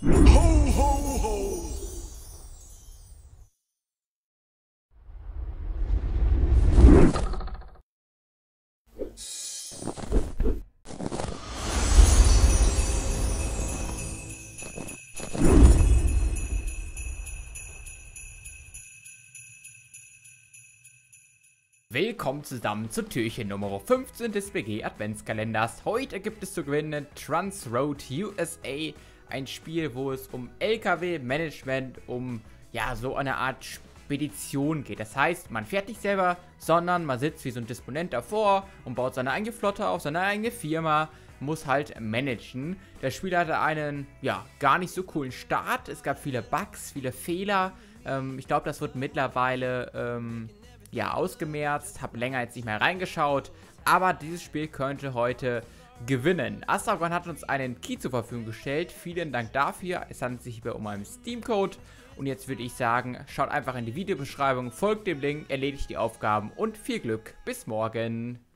Ho, ho, ho! Willkommen zusammen zu Türchen Nummer 15 des BG-Adventskalenders. Heute gibt es zu gewinnen Transroad USA, ein Spiel, wo es um LKW-Management, um ja so eine Art Spedition geht. Das heißt, man fährt nicht selber, sondern man sitzt wie so ein Disponent davor und baut seine eigene Flotte auf, seine eigene Firma, muss halt managen. Das Spiel hatte einen, ja, gar nicht so coolen Start. Es gab viele Bugs, viele Fehler. Ich glaube, das wird mittlerweile ja, ausgemerzt, habe länger jetzt nicht mehr reingeschaut, aber dieses Spiel könnte heute gewinnen. Astragon hat uns einen Key zur Verfügung gestellt, vielen Dank dafür, es handelt sich hierbei um einen Steam-Code und jetzt würde ich sagen, schaut einfach in die Videobeschreibung, folgt dem Link, erledigt die Aufgaben und viel Glück, bis morgen!